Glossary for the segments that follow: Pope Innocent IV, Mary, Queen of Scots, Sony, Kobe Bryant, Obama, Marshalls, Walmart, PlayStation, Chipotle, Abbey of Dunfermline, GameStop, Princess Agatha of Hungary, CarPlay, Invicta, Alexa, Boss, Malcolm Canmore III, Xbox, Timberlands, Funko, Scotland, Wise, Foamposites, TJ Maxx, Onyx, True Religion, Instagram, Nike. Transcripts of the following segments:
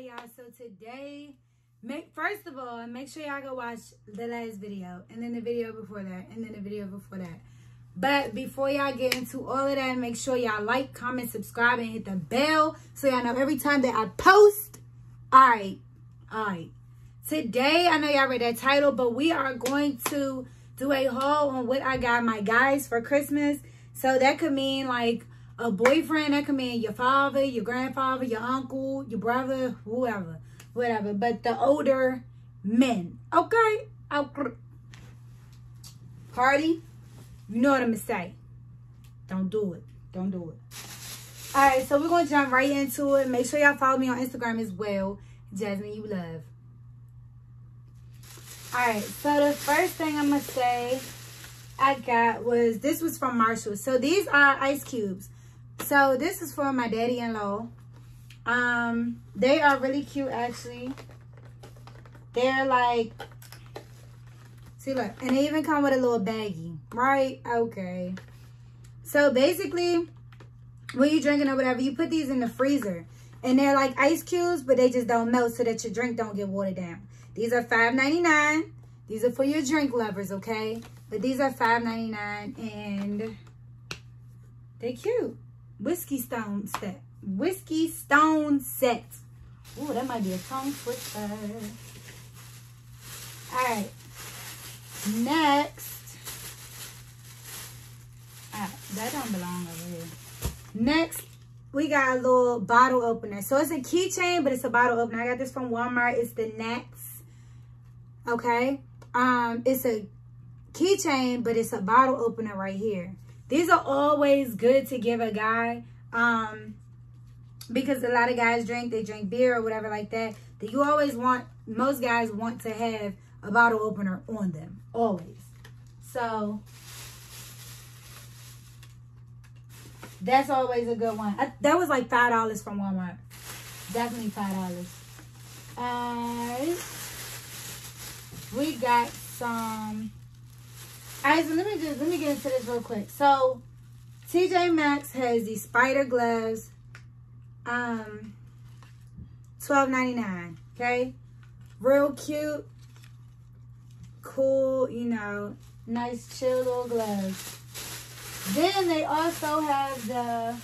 right, y'all. So today, first of all, make sure y'all go watch the last video, and then the video before that, and then the video before that. But before y'all get into all of that, make sure y'all like, comment, subscribe, and hit the bell so y'all know every time that I post. All right. Today, I know y'all read that title, but we are going to do a haul on what I got my guys for Christmas. So that could mean like a boyfriend, that could mean your father, your grandfather, your uncle, your brother, whoever. But the older men, okay? Party. You know what I'm going to say. Don't do it. All right, so we're going to jump right into it. Make sure y'all follow me on Instagram as well. Jasmine, you love. All right, so the first thing I'm going to say I got was, this was from Marshall's. So these are ice cubes. So this is for my daddy-in-law. They are really cute, actually. They're like, see, look, and they even come with a little baggie. Right? Okay. So basically, when you're drinking or whatever, you put these in the freezer. And they're like ice cubes, but they just don't melt so that your drink don't get watered down. These are $5.99. These are for your drink lovers, okay? But these are $5.99, and they're cute. Whiskey stone set. Ooh, that might be a tongue twister. All right. Next. That don't belong over here. Next, we got a little bottle opener. So it's a keychain, but it's a bottle opener. I got this from Walmart. It's the Nats. Okay? It's a keychain, but it's a bottle opener right here. These are always good to give a guy. Because a lot of guys drink. They drink beer or whatever like that. That you always want, most guys want to have a bottle opener on them. Always. So that's always a good one. That was like $5 from Walmart. Definitely $5. We got some. All right, so let me get into this real quick. So TJ Maxx has these spider gloves, $12.99. Okay, real cute, cool, you know, nice chill little gloves. Then they also have the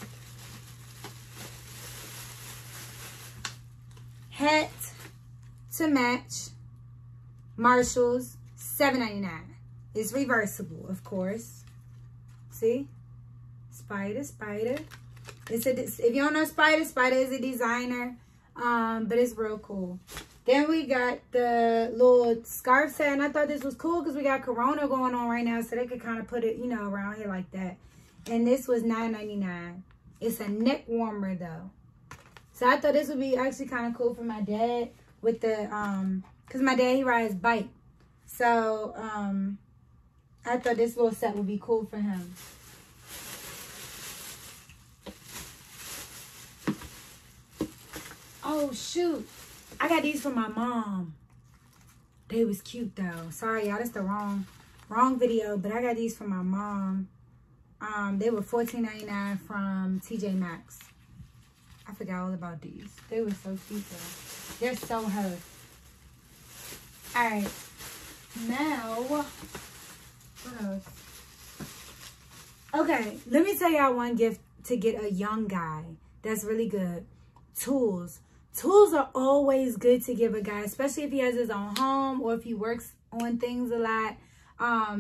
hat to match Marshalls, $7.99. It's reversible, of course. See? Spider. If you don't know Spider is a designer, but it's real cool. Then we got the little scarf set, and I thought this was cool because we got Corona going on right now, so they could kind of put it, you know, around here like that. And this was $9.99. It's a neck warmer, though. So I thought this would be actually kind of cool for my dad with the, because my dad, he rides bike. So I thought this little set would be cool for him. Oh, shoot. I got these from my mom. They was cute though. Sorry y'all, that's the wrong video, but I got these from my mom. They were $14.99 from TJ Maxx. I forgot all about these. They were so cute though. They're so her. All right, now what else? Okay, let me tell y'all one gift to get a young guy that's really good. Tools. Tools are always good to give a guy, especially if he has his own home or if he works on things a lot. I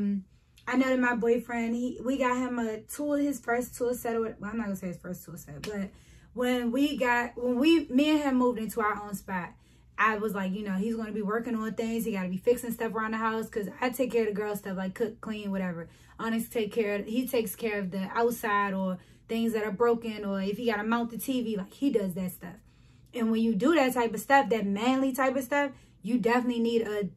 know that my boyfriend, we got him a tool, his first tool set. Well, I'm not going to say his first tool set, but when me and him moved into our own spot, I was like, you know, he's going to be working on things. He got to be fixing stuff around the house because I take care of the girl stuff, like cook, clean, whatever. Onyx takes care of the outside or things that are broken, or if he got to mount the TV, like he does that stuff. And when you do that type of stuff, that manly type of stuff, you definitely need a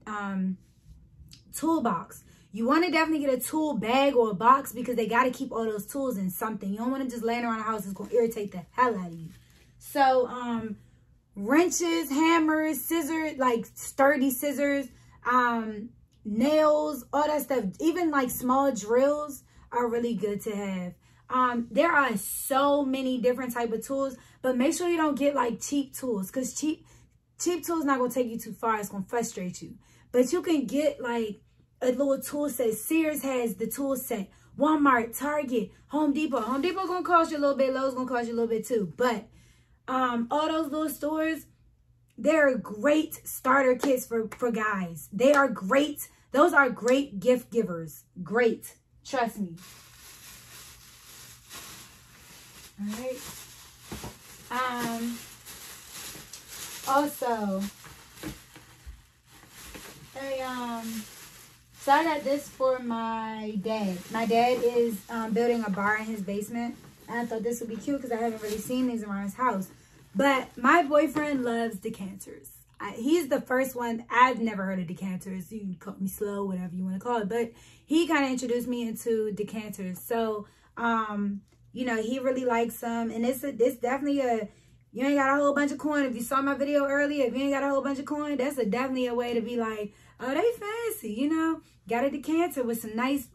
toolbox. You want to definitely get a tool bag or a box because they got to keep all those tools in something. You don't want to just laying around the house. It's going to irritate the hell out of you. So wrenches, hammers, scissors, like sturdy scissors, nails, all that stuff. Even like small drills are really good to have. There are so many different type of tools, but make sure you don't get like cheap tools because cheap cheap tool is not going to take you too far. It's going to frustrate you. But you can get like a little tool set. Sears has the tool set. Walmart, Target, Home Depot. Home Depot going to cost you a little bit. Lowe's going to cost you a little bit too. But all those little stores, they're great starter kits for guys. They are great. Those are great gift givers. Great. Trust me. All right. Also, so I got this for my dad. My dad is building a bar in his basement. And I thought this would be cute because I haven't really seen these around his house. But my boyfriend loves decanters. He's the first one. I've never heard of decanters. You can call me slow, whatever you want to call it. But he kind of introduced me into decanters. So, you know, he really likes them. And it's definitely a... You ain't got a whole bunch of coin. If you saw my video earlier, if you ain't got a whole bunch of coin, that's definitely a way to be like, oh, they fancy, you know. Got a decanter with some nice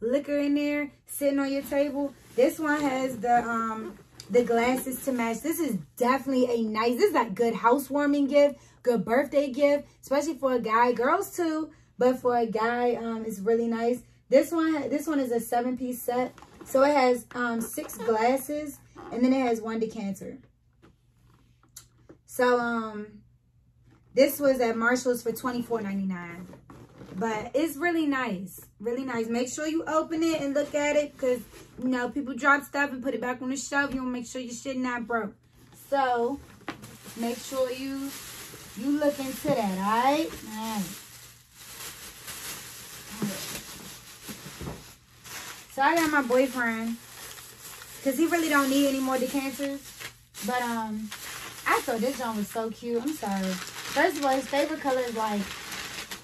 liquor in there sitting on your table. This one has the glasses to match. This is definitely a nice, this is a good housewarming gift, good birthday gift, especially for a guy. Girls too, but for a guy, it's really nice. This one is a 7-piece set. So it has 6 glasses, and then it has 1 decanter. So, this was at Marshall's for $24.99, but it's really nice, really nice. Make sure you open it and look at it because, you know, people drop stuff and put it back on the shelf. You want to make sure your shit not broke. So, make sure you look into that, all right? All right. So, I got my boyfriend because he really don't need any more decanters, but, I thought this one was so cute. I'm sorry. First of all, his favorite color is like,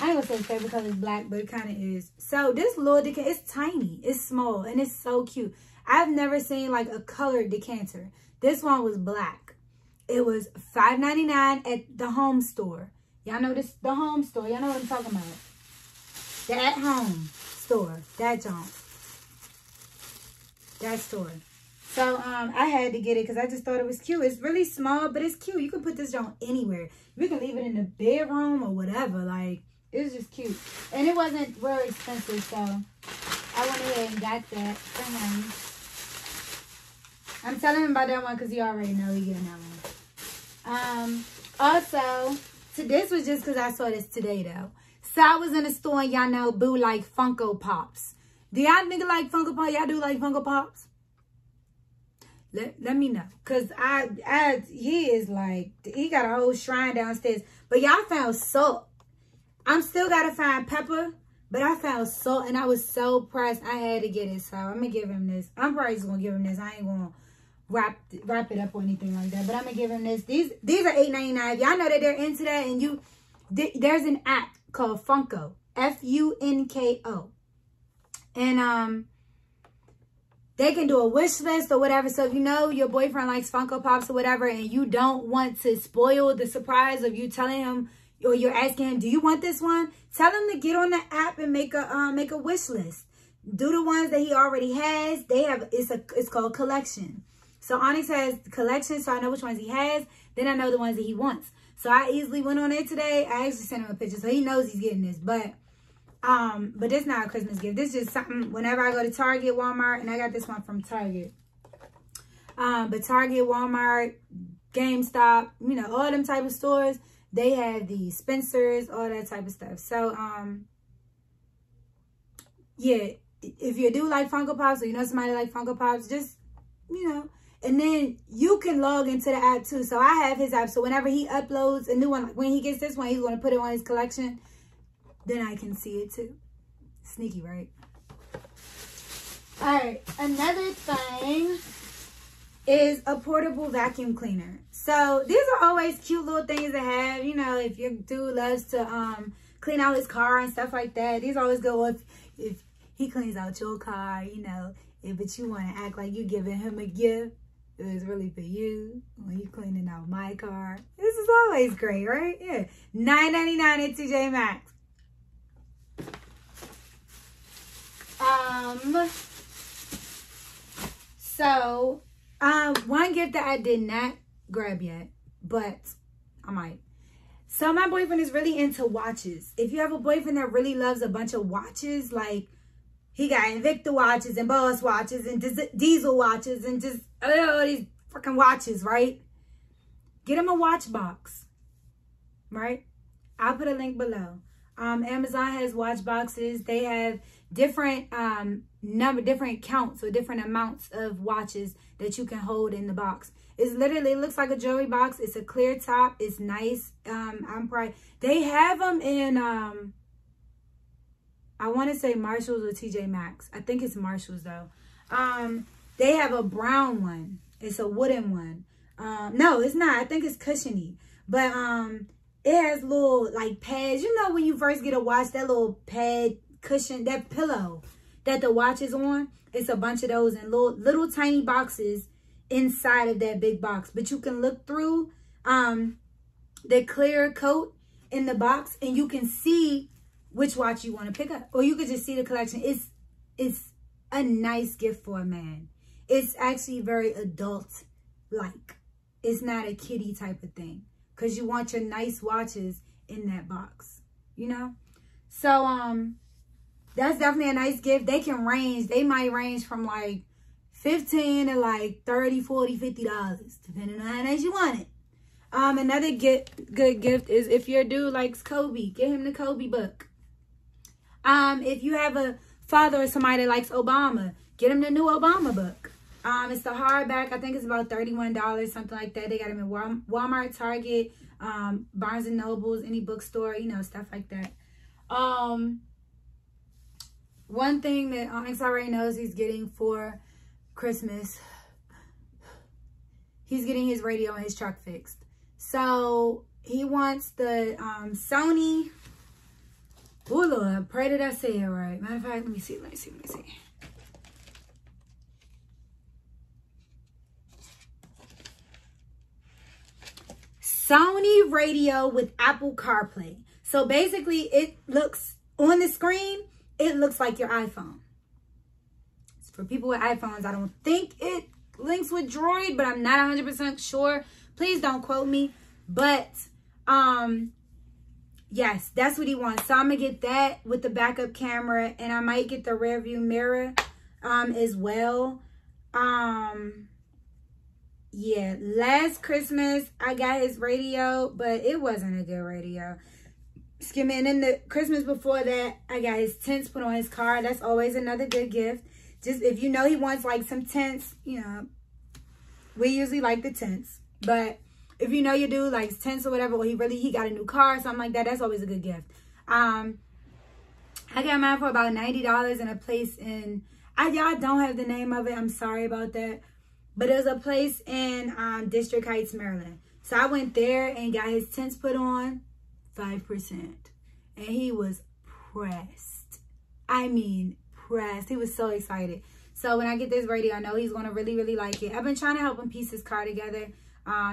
I ain't gonna say his favorite color is black, but it kind of is. So this little decanter, it's tiny, it's small, and it's so cute. I've never seen like a colored decanter. This one was black. It was $5.99 at the Home Store. Y'all know this, the Home Store. Y'all know what I'm talking about. The At Home Store. That junk. That store. So, I had to get it because I just thought it was cute. It's really small, but it's cute. You can put this on anywhere. You can leave it in the bedroom or whatever. Like, it was just cute. And it wasn't real expensive, so I went ahead and got that for him. I'm telling him about that one because he already know he getting that one. Also, so this was just because I saw this today, though. So, I was in a store and y'all know Boo like Funko Pops. Do y'all nigga like Funko Pops? Y'all do like Funko Pops? Let me know, because he is like, he got a whole shrine downstairs. But y'all found salt. I'm still got to find pepper, but I found salt, and I was so pressed. I had to get it, so I'm going to give him this. I'm probably just going to give him this. I ain't going to wrap it up or anything like that, but I'm going to give him this. These are $8.99. Y'all know that they're into that, and there's an app called Funko, F-U-N-K-O, and they can do a wish list or whatever. So if you know your boyfriend likes Funko Pops or whatever and you don't want to spoil the surprise of you telling him or you're asking him, do you want this one? Tell him to get on the app and make a wish list. Do the ones that he already has. They have, it's called collection. So Onyx has collection, so I know which ones he has. Then I know the ones that he wants. So I easily went on there today. I actually sent him a picture, so he knows he's getting this, but it's not a Christmas gift. This is just something whenever I go to Target, Walmart, and I got this one from Target. But Target, Walmart, GameStop, you know, all them type of stores, they have the Spencers, all that type of stuff. So, yeah, if you do like Funko Pops or you know somebody like Funko Pops, just, you know, and then you can log into the app too. So I have his app. So whenever he uploads a new one, when he gets this one, he's going to put it on his collection. Then I can see it too. Sneaky, right? All right, another thing is a portable vacuum cleaner. So these are always cute little things to have. You know, if your dude loves to clean out his car and stuff like that, these always go up. If he cleans out your car, you know, but you want to act like you're giving him a gift. It was really for you when you cleaning out my car. This is always great, right? Yeah, $9.99 at TJ Maxx. One gift that I did not grab yet, but I might. So my boyfriend is really into watches. If you have a boyfriend that really loves a bunch of watches, like he got Invicta watches and Boss watches and Diesel watches and just these fucking watches, right? Get him a watch box, right? I'll put a link below. Amazon has watch boxes. They have different different counts or different amounts of watches that you can hold in the box. It's literally, it looks like a jewelry box. It's a clear top. It's nice. I'm probably, they have them in, I want to say Marshalls or TJ Maxx. I think it's Marshalls though. They have a brown one. It's a wooden one. No, it's not. I think it's cushiony. But it has little like pads. You know when you first get a watch, that little pad cushion, that pillow that the watch is on. It's a bunch of those and little tiny boxes inside of that big box, but you can look through the clear coat in the box and you can see which watch you want to pick up, or you could just see the collection. It's a nice gift for a man. It's actually very adult like. It's not a kiddie type of thing, because you want your nice watches in that box, you know. So that's definitely a nice gift. They might range from like $15 to like $30, $40, $50, depending on how much you want it. Another good gift is if your dude likes Kobe, get him the Kobe book. If you have a father or somebody that likes Obama, get him the new Obama book. It's the hardback. I think it's about $31, something like that. They got them in Walmart, Target, Barnes and Nobles, any bookstore, you know, stuff like that. One thing that Onyx already knows he's getting for Christmas, he's getting his radio and his truck fixed. So he wants the Sony, oh Lord, pray that I say it right. Matter of fact, let me see. Sony radio with Apple CarPlay. So basically it looks on the screen, it looks like your iPhone. For people with iPhones, I don't think it links with Droid, but I'm not 100% sure. Please don't quote me. But, yes, that's what he wants. So I'm going to get that with the backup camera, and I might get the rear view mirror as well. Yeah, last Christmas, I got his radio, but it wasn't a good radio. Excuse me. And then the Christmas before that, I got his tents put on his car. That's always another good gift. Just if you know he wants like some tents, you know, we usually like the tents. But if you know your dude likes tents or whatever, or he got a new car or something like that, that's always a good gift. I got mine for about $90 in a place in, y'all don't have the name of it. I'm sorry about that. But it was a place in District Heights, Maryland. So I went there and got his tents put on, 5%. And he was pressed. I mean, pressed. He was so excited. So when I get this radio, I know he's gonna really, really like it. I've been trying to help him piece his car together.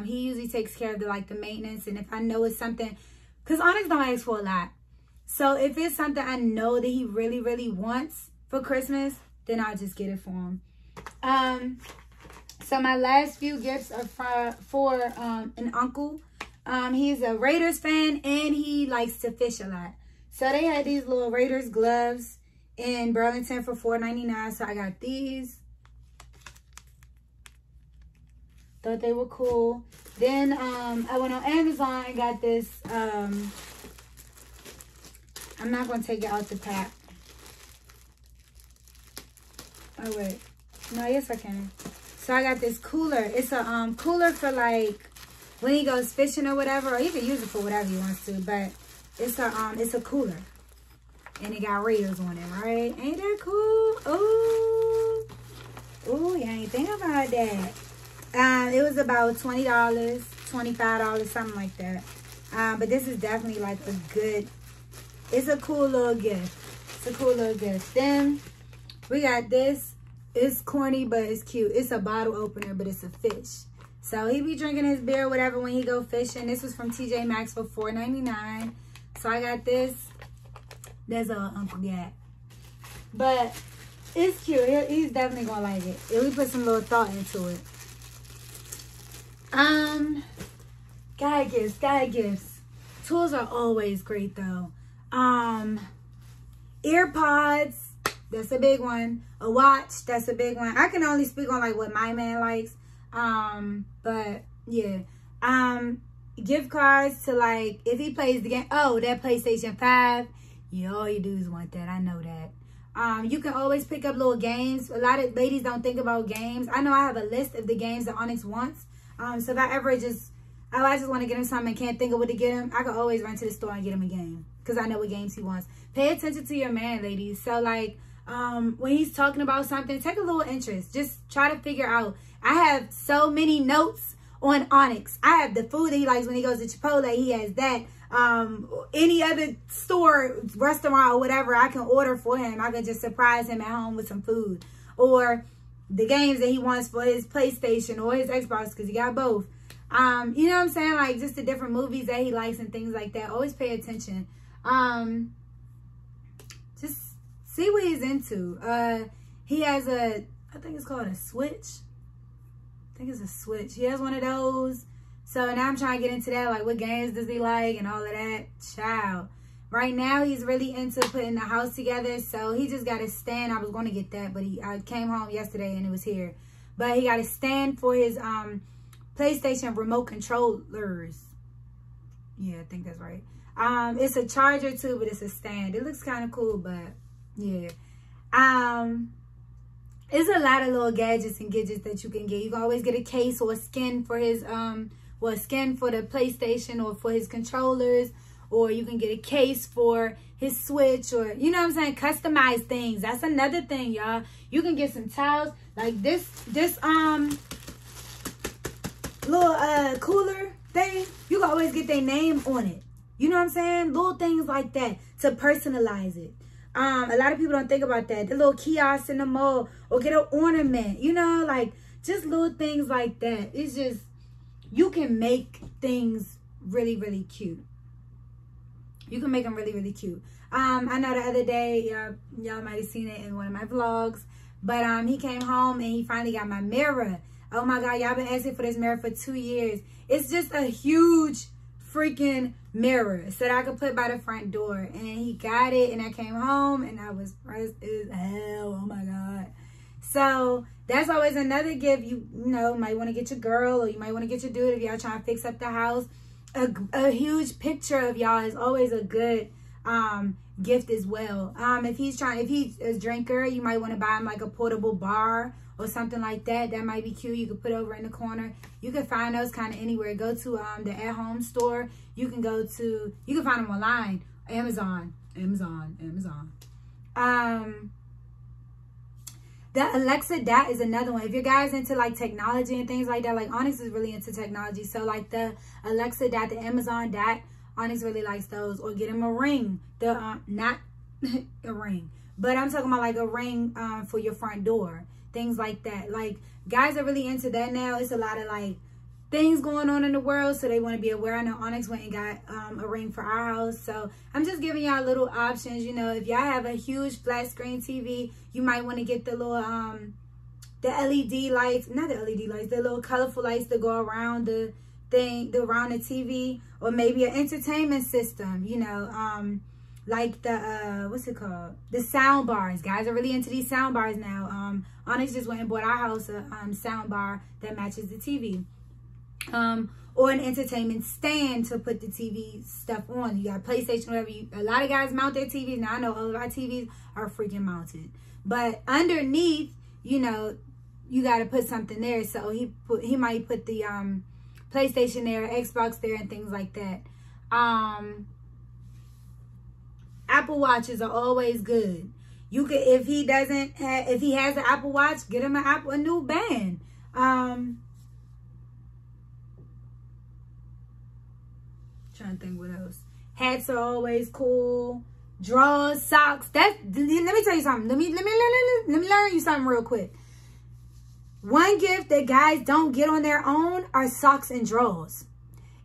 He usually takes care of the maintenance, and if I know it's something, because Onyx don't ask for a lot. So if it's something I know that he really, really wants for Christmas, then I'll just get it for him. So my last few gifts are for an uncle. He's a Raiders fan and he likes to fish a lot. So they had these little Raiders gloves in Burlington for $4.99, so I got these. Thought they were cool. Then I went on Amazon and got this. I'm not gonna take it out the pack. Oh wait, no, yes I can. So I got this cooler. It's a cooler for like when he goes fishing or whatever, or you can use it for whatever you want to. But it's a cooler. And it got Raiders on it, right? Ain't that cool? Ooh. Ooh, you ain't think about that. It was about $20, $25, something like that. But this is definitely like a good, it's a cool little gift. It's a cool little gift. Then we got this. It's corny, but it's cute. It's a bottle opener, but it's a fish. So he be drinking his beer or whatever when he go fishing. This was from TJ Maxx for $4.99. So I got this. That's all Uncle got. But it's cute. He's definitely going to like it. And we put some little thought into it. God gifts. Tools are always great though. Ear pods, that's a big one. A watch, that's a big one. I can only speak on like what my man likes. But yeah. Gift cards to like if he plays the game. Oh, that PlayStation 5. Yeah, all you dudes want that. I know that. You can always pick up little games. A lot of ladies don't think about games. I know I have a list of the games that Onyx wants. So if I ever just want to get him something and can't think of what to get him, I can always run to the store and get him a game because I know what games he wants. Pay attention to your man, ladies. So like when he's talking about something, take a little interest. Just try to figure out. I have so many notes on Onyx. I have the food that he likes when he goes to Chipotle. He has that. Any other store, restaurant, or whatever, I can order for him. I can just surprise him at home with some food. Or the games that he wants for his PlayStation or his Xbox because he got both. You know what I'm saying? Like just the different movies that he likes and things like that. Always pay attention. Just see what he's into. He has a, I think it's called a Switch. I think it's a Switch. He has one of those. So now I'm trying to get into that. Like what games does he like and all of that. Child. Right now he's really into putting the house together. So he just got a stand. I was going to get that, but I came home yesterday and it was here. But he got a stand for his PlayStation remote controllers. Yeah, I think that's right. It's a charger too, but it's a stand. It looks kind of cool, but yeah. It's a lot of little gadgets and gadgets that you can get. You can always get a case or a skin for his well, a skin for the PlayStation or for his controllers, or you can get a case for his Switch, or you know what I'm saying, customize things. That's another thing, y'all. You can get some towels like this little cooler thing. You can always get their name on it. You know what I'm saying? Little things like that to personalize it. A lot of people don't think about that. The little kiosks in the mall, or get an ornament, you know, like just little things like that. It's just, you can make things really, really cute. You can make them really, really cute. I know the other day, y'all might have seen it in one of my vlogs, but he came home and he finally got my mirror. Oh my God, y'all been asking for this mirror for 2 years. It's just a huge freaking mirror so that I could put by the front door. And he got it and I came home and I was pressed as hell. Oh my God. So that's always another gift. You know, might want to get your girl or you might want to get your dude if y'all trying to fix up the house. A huge picture of y'all is always a good gift as well. If he's a drinker, you might want to buy him like a portable bar or something like that. That might be cute. You can put over in the corner. You can find those kind of anywhere. Go to the at-home store. You can find them online. Amazon. The Alexa Dot is another one. If your guy's into like technology and things like that, like Onyx is really into technology. So like the Alexa Dot, the Amazon Dot, Onyx really likes those. Or get him a ring. Not a ring, but I'm talking about like a ring for your front door. Things like that. Like guys are really into that now. It's a lot of like things going on in the world, so they want to be aware. I know Onyx went and got a ring for our house. So I'm just giving y'all little options. You know, if y'all have a huge flat screen TV, you might want to get the little the LED lights, not the LED lights, the little colorful lights that go around the thing, around the TV, or maybe an entertainment system. You know, like the what's it called, the sound bars. Guys are really into these sound bars now. Onyx just went and bought our house a sound bar that matches the TV, or an entertainment stand to put the TV stuff on. You got PlayStation, whatever. A lot of guys mount their TVs now. I know all of our TVs are freaking mounted, but underneath, you know, you got to put something there. So he might put the PlayStation there, Xbox there, and things like that. Apple Watches are always good. You could, if he has an Apple Watch, get him a new band. Trying to think what else. Hats are always cool. Drawers, socks. Let me tell you something. Let me learn you something real quick. One gift that guys don't get on their own are socks and drawers.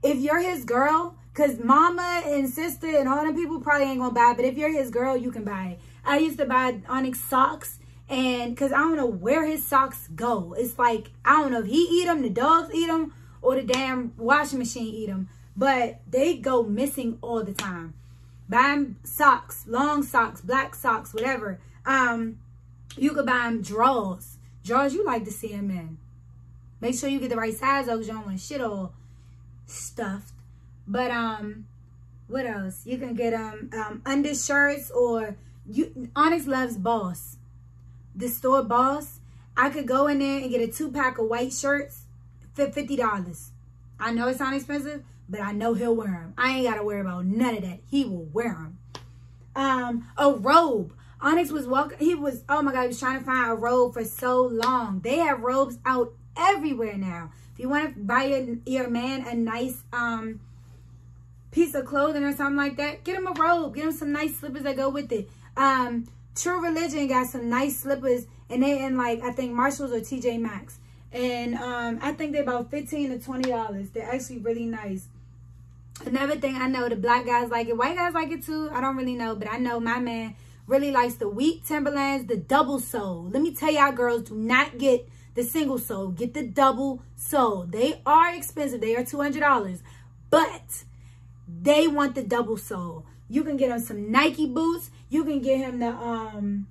If you're his girl, because mama and sister and all them people probably ain't going to buy it. But if you're his girl, you can buy it. I used to buy Onyx socks. And because I don't know where his socks go. It's like, I don't know if he eat them, the dogs eat them, or the damn washing machine eat them. but they go missing all the time. Buying socks, long socks, black socks, whatever. You could buy them drawers. Drawers you like to see them in. Make sure you get the right size though, because you don't want shit all stuffed. But what else? You can get undershirts, or you Onyx loves Boss. The store Boss. I could go in there and get a 2-pack of white shirts for $50. I know it's not expensive, but I know he'll wear them. I ain't got to worry about none of that. He will wear them. A robe. Onyx was walking. He was, oh my God, he was trying to find a robe for so long. They have robes out everywhere now. If you want to buy your man a nice piece of clothing or something like that, get him a robe. Get him some nice slippers that go with it. True Religion got some nice slippers, and they in like, I think Marshalls or TJ Maxx. And I think they're about $15 to $20. They're actually really nice. Another thing I know, the black guys like it. White guys like it too. I don't really know, but I know my man really likes the wheat Timberlands, the double sole. Let me tell y'all, girls, do not get the single sole. Get the double sole. They are expensive. They are $200, but they want the double sole. You can get him some Nike boots. You can get him the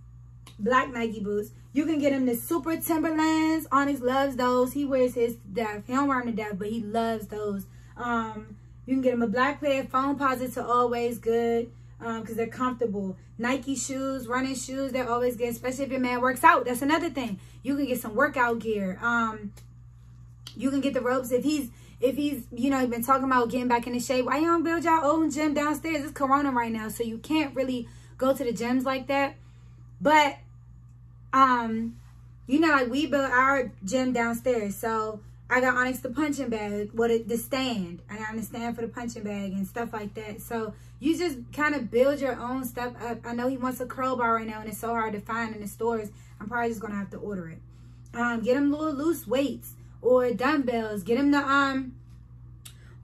black Nike boots. You can get him the super Timberlands. Onyx loves those. He wears his to death. He don't wear them to death, but he loves those. You can get him a black pair. Foamposites are always good because they're comfortable. Nike shoes, running shoes, they're always good, especially if your man works out. That's another thing. You can get some workout gear. You can get the ropes if he's... you know, been talking about getting back in the shape. Why you don't build your own gym downstairs? It's Corona right now, so you can't really go to the gyms like that. But, you know, like we built our gym downstairs. So I got Onyx the punching bag, the stand. I got the stand for the punching bag and stuff like that. So you just kind of build your own stuff up. I know he wants a crowbar right now, and it's so hard to find in the stores. I'm probably just going to have to order it. Get him little loose weights. Or dumbbells. Get him the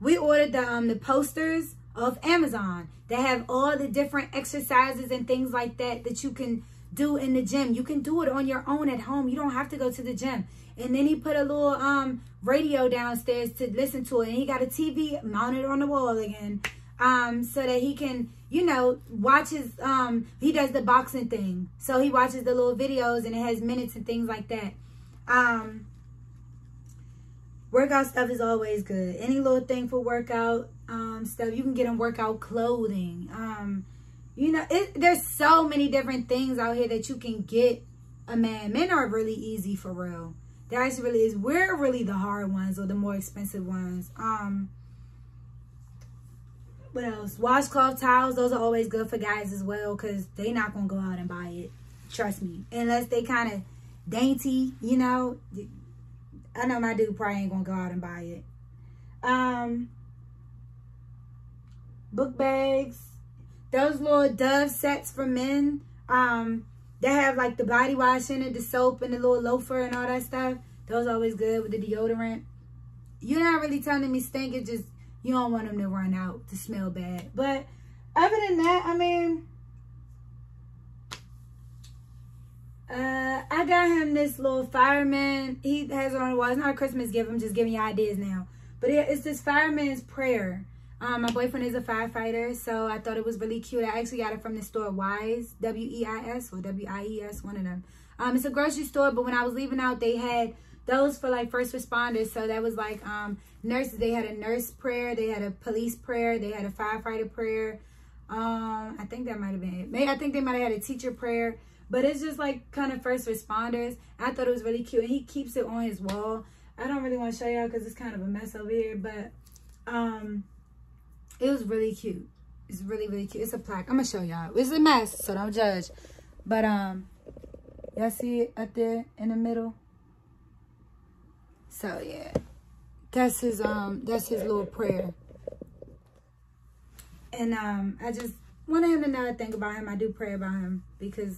we ordered the posters of Amazon that have all the different exercises and things like that that you can do in the gym. You can do it on your own at home. You don't have to go to the gym. And then he put a little radio downstairs to listen to it, and he got a TV mounted on the wall again, so that he can, you know, watch his he does the boxing thing, so he watches the little videos, and it has minutes and things like that. Workout stuff is always good. Any little thing for workout stuff. You can get them workout clothing. You know, there's so many different things out here that you can get a man. Men are really easy, for real. There actually really is. We're really the hard ones, or the more expensive ones. What else? Washcloth towels. Those are always good for guys as well, because they not going to go out and buy it. Trust me. Unless they kind of dainty, you know. I know my dude probably ain't gonna go out and buy it. Book bags, those little Dove sets for men that have like the body wash in it, the soap, and the little loafer and all that stuff. Those are always good with the deodorant. You're not really telling me stink, it just, you don't want them to run out, to smell bad. But other than that, I mean, I got him this little fireman. He has it on the wall. It's not a Christmas gift. I'm just giving you ideas now. But it's this fireman's prayer. My boyfriend is a firefighter, so I thought it was really cute. I actually got it from the store Wise, W-E-I-S or W-I-E-S, one of them. It's a grocery store, but when I was leaving out, they had those for like first responders. So that was like nurses. They had a nurse prayer. They had a police prayer. They had a firefighter prayer. I think that might have been it. Maybe, I think they might have had a teacher prayer. But it's just like kind of first responders. I thought it was really cute. And he keeps it on his wall. I don't really want to show y'all because it's kind of a mess over here. But it was really cute. It's really, really cute. It's a plaque. I'm going to show y'all. It's a mess, so don't judge. But y'all see it up there in the middle? So, yeah. That's his little prayer. And I just wanted him to know I think about him. I do pray about him because...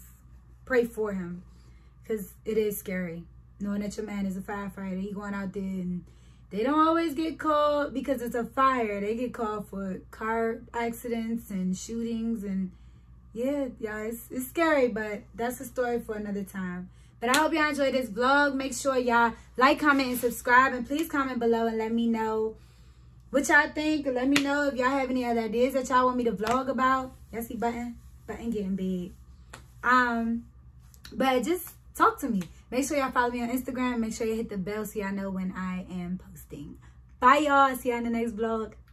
Pray for him, because it is scary knowing that your man is a firefighter. He going out there, and they don't always get called because it's a fire. They get called for car accidents and shootings, and yeah, y'all, it's scary, but that's a story for another time. But I hope y'all enjoyed this vlog. Make sure y'all like, comment, and subscribe, and please comment below and let me know what y'all think. Let me know if y'all have any other ideas that y'all want me to vlog about. Y'all see button getting big. But just talk to me. Make sure y'all follow me on Instagram. Make sure you hit the bell so y'all know when I am posting. Bye, y'all. See y'all in the next vlog.